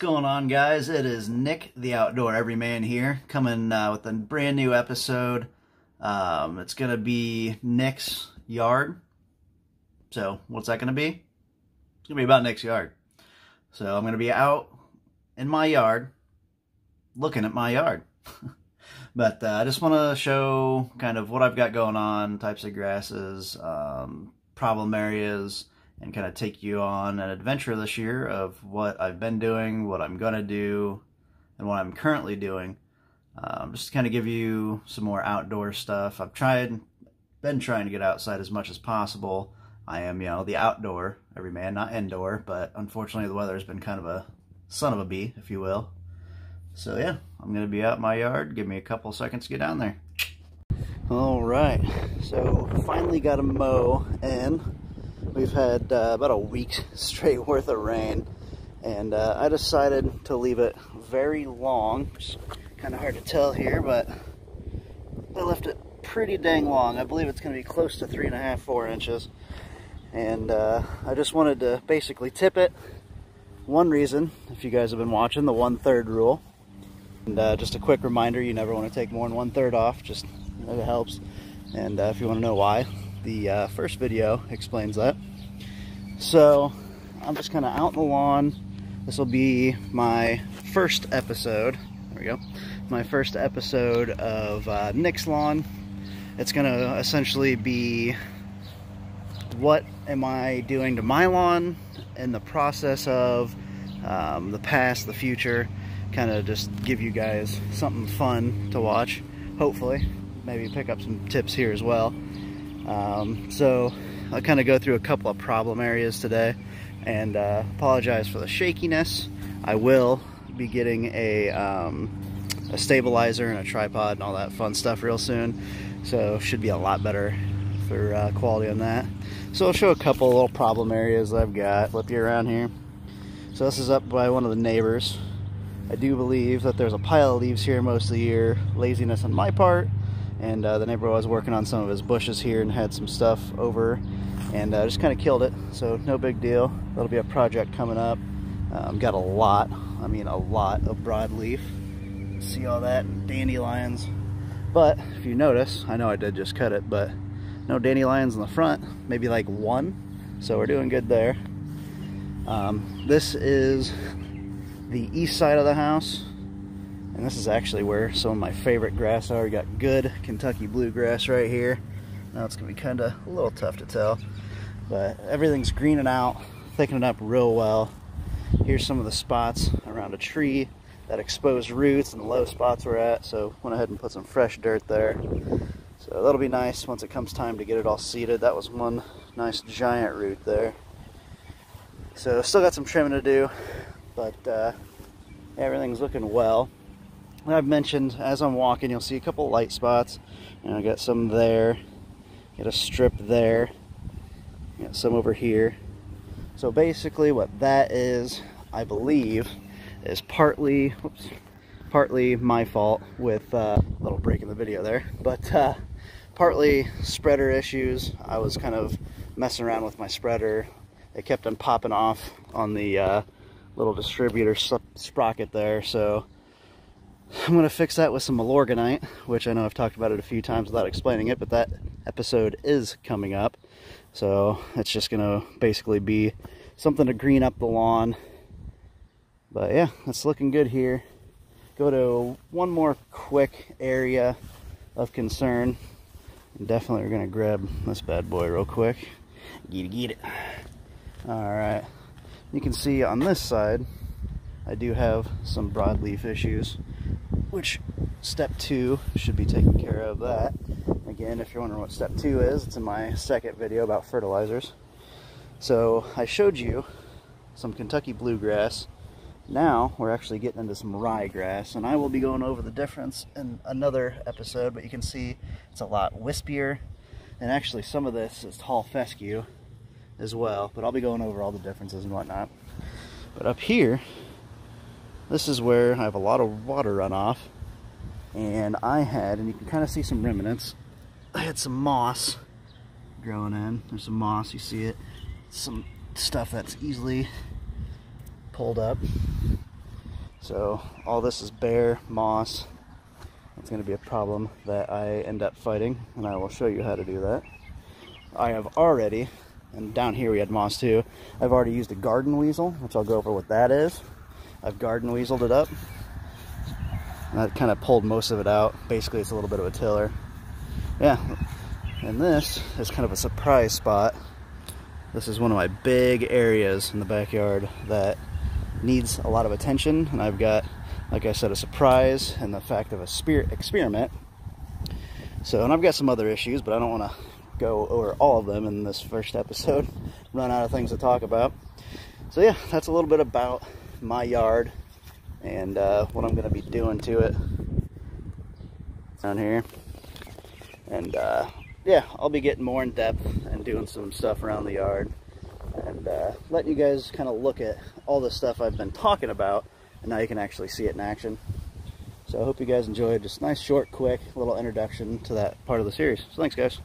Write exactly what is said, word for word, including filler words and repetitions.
going on, guys? It is Nick the Outdoor Everyman here, coming uh, with a brand new episode. Um, it's going to be Nick's yard. So, what's that going to be? It's going to be about Nick's yard. So, I'm going to be out in my yard, looking at my yard. But uh, I just want to show kind of what I've got going on, types of grasses, um, problem areas, and kind of take you on an adventure this year of what I've been doing, what I'm going to do, and what I'm currently doing. Um, just to kind of give you some more outdoor stuff. I've tried, been trying to get outside as much as possible. I am, you know, the outdoor every man, not indoor, but unfortunately the weather's been kind of a son of a bee, if you will. So yeah, I'm going to be out in my yard. Give me a couple seconds to get down there. All right, so finally got a mow in. We've had uh, about a week straight worth of rain, and uh, I decided to leave it very long. It's kind of hard to tell here, but I left it pretty dang long. I believe it's going to be close to three and a half, four inches. And uh, I just wanted to basically tip it. One reason, if you guys have been watching, the one-third rule. And uh, just a quick reminder, you never want to take more than one-third off, just it helps. And uh, if you want to know why, the uh, first video explains that. So I'm just kind of out in the lawn. This will be my first episode. There we go. My first episode of uh, Nick's Lawn. It's going to essentially be what am I doing to my lawn in the process of um, the past, the future. Kind of just give you guys something fun to watch, hopefully. Maybe pick up some tips here as well. Um, so I'll kind of go through a couple of problem areas today, and uh, apologize for the shakiness. I will be getting a, um, a stabilizer and a tripod and all that fun stuff real soon, so should be a lot better for uh, quality on that. So I'll show a couple little problem areas I've got. Flip you around here. So this is up by one of the neighbors. I do believe that there's a pile of leaves here most of the year. Laziness on my part. And uh, the neighbor was working on some of his bushes here and had some stuff over, and uh, just kind of killed it, so no big deal. That'll be a project coming up. Um, got a lot, I mean a lot of broadleaf. See all that, dandelions. But if you notice, I know I did just cut it, but no dandelions in the front, maybe like one, so we're doing good there. Um, this is the east side of the house. And this is actually where some of my favorite grass are. We got good Kentucky bluegrass right here. Now it's going to be kind of a little tough to tell, but everything's greening out, thickening up real well. Here's some of the spots around a tree, that exposed roots and the low spots we're at. So went ahead and put some fresh dirt there. So that'll be nice once it comes time to get it all seeded. That was one nice giant root there. So still got some trimming to do, but uh, everything's looking well. I've mentioned as I'm walking, you'll see a couple light spots, and I got some there, got a strip there, got some over here. So basically, what that is, I believe, is partly, whoops, partly my fault with uh, a little break in the video there, but uh, partly spreader issues. I was kind of messing around with my spreader; it kept on popping off on the uh, little distributor sprocket there, so. I'm going to fix that with some Milorganite, which I know I've talked about it a few times without explaining it, but that episode is coming up. So it's just going to basically be something to green up the lawn. But yeah, it's looking good here. Go to one more quick area of concern. And definitely we're going to grab this bad boy real quick. Get it, get it. Alright. You can see on this side, I do have some broadleaf issues, which step two should be taking care of that. Again, if you're wondering what step two is, it's in my second video about fertilizers. So I showed you some Kentucky bluegrass. Now we're actually getting into some ryegrass, and I will be going over the difference in another episode, but you can see it's a lot wispier, and actually some of this is tall fescue as well, but I'll be going over all the differences and whatnot. But up here, this is where I have a lot of water runoff, and I had, and you can kind of see some remnants, I had some moss growing in. There's some moss, you see it. Some stuff that's easily pulled up. So all this is bare moss. It's going to be a problem that I end up fighting, and I will show you how to do that. I have already, and down here we had moss too, I've already used a garden weasel, which I'll go over what that is. I've garden weaseled it up, and I've kind of pulled most of it out. Basically it's a little bit of a tiller. Yeah, and this is kind of a surprise spot. This is one of my big areas in the backyard that needs a lot of attention, and I've got, like I said, a surprise and the fact of a spirit experiment. So, and I've got some other issues, but I don't want to go over all of them in this first episode. Run out of things to talk about. So yeah, that's a little bit about my yard and uh, what I'm going to be doing to it down here. And uh, yeah, I'll be getting more in depth and doing some stuff around the yard and uh, letting you guys kind of look at all the stuff I've been talking about. And now you can actually see it in action. So I hope you guys enjoyed. Just nice, short, quick little introduction to that part of the series. So thanks, guys.